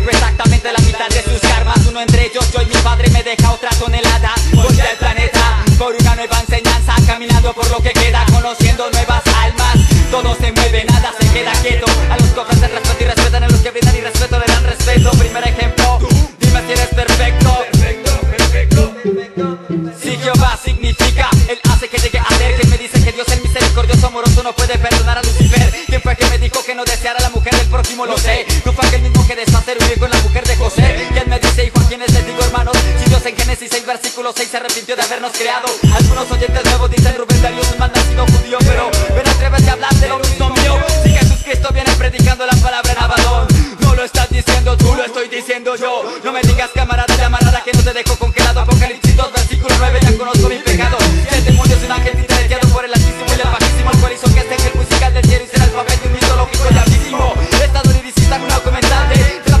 tengo exactamente la mitad de sus karmas. Uno entre ellos, yo y mi padre, me deja otra tonelada. Voltea el planeta por una nueva enseñanza, caminando por lo que queda, conociendo nuevas almas. Todo se mueve, nada se queda quieto. A los que ofrecen respeto y respetan, a los que brindan y respeto le dan respeto. Primer ejemplo, dime si eres perfecto. Perfecto, perfecto, perfecto. Si Jehová significa, él hace que llegue a ser. Que me dice que Dios el misericordioso amoroso no puede perdonar a Lucifer. ¿Quién fue que me dijo que no deseara a la mujer del prójimo? Lo sé. No fue aquel mismo que deshacer huir con la mujer de José. ¿Quién me dice, hijo, a quienes les digo hermanos? Si Dios en Génesis 6 versículo 6 se arrepintió de habernos creado. Algunos oyentes nuevos dicen Rubén Darío es un mal nacido judío, pero ven, atrévete a hablar de lo mismo mío. Si Jesucristo viene predicando la palabra en Abadón, no lo estás diciendo tú, lo estoy diciendo yo. No me digas camarada, llamarada, que no te dejo congelado. Apocalipsis 2 versículo 9, ya conozco mi pecado. Si el demonio es un ángel titereteado por el altísimo y el bajísimo, el cual hizo que este ángel musical del cielo hiciera el papel de un mitológico y abismo. Estadounidisista con un documental,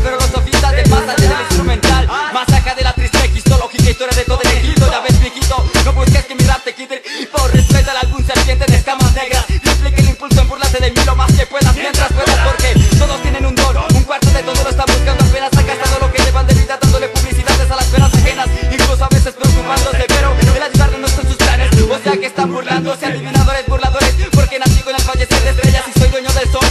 pero los sofistas de pasa desde el instrumental. Más acá de la triste histológica historia de todo el Egipto. Ya ves, mijito, no busques que mi rap te quite. Y por respeto al álbum serpiente de escamas negras, replique el impulso en Búrlate de mí lo más que puedas, mientras puedas, porque todos tienen un don. Un cuarto de todo lo está buscando, apenas ha gastado lo que llevan de vida, dándole publicidades a las penas ajenas, incluso a veces preocupándose, pero el ayudarle no está en sus planes. O sea que están burlándose, adivinadores, burladores, porque nací con el fallecer de estrellas y soy dueño del sol.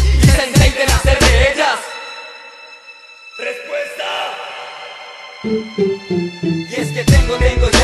Y es que tengo